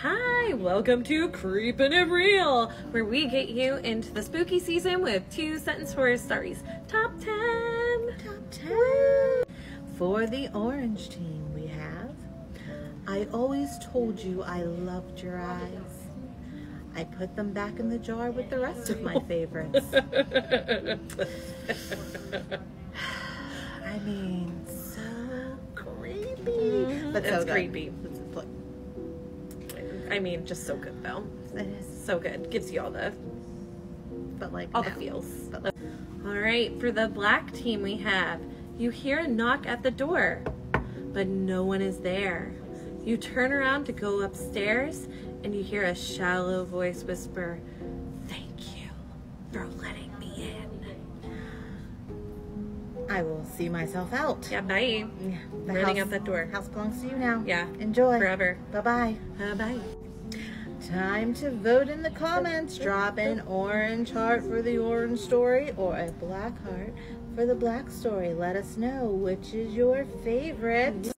Hi, welcome to Creepin' It Real, where we get you into the spooky season with 2 sentence horror stories. Top 10. Woo! For the orange team, we have, I always told you I loved your eyes. I put them back in the jar with the rest of my favorites. I mean, so creepy. But it's so creepy. I mean, just so good though. It is so good. Gives you all the, but like all the feels. But like, all right, for the black team we have, you hear a knock at the door, but no one is there. You turn around to go upstairs, and you hear a shallow voice whisper, "Thank you for letting me in. I will see myself out." Yeah, bye. Yeah, running out that door. House belongs to you now. Yeah. Enjoy. Forever. Bye-bye. Bye-bye. Time to vote in the comments. Drop an orange heart for the orange story or a black heart for the black story. Let us know which is your favorite.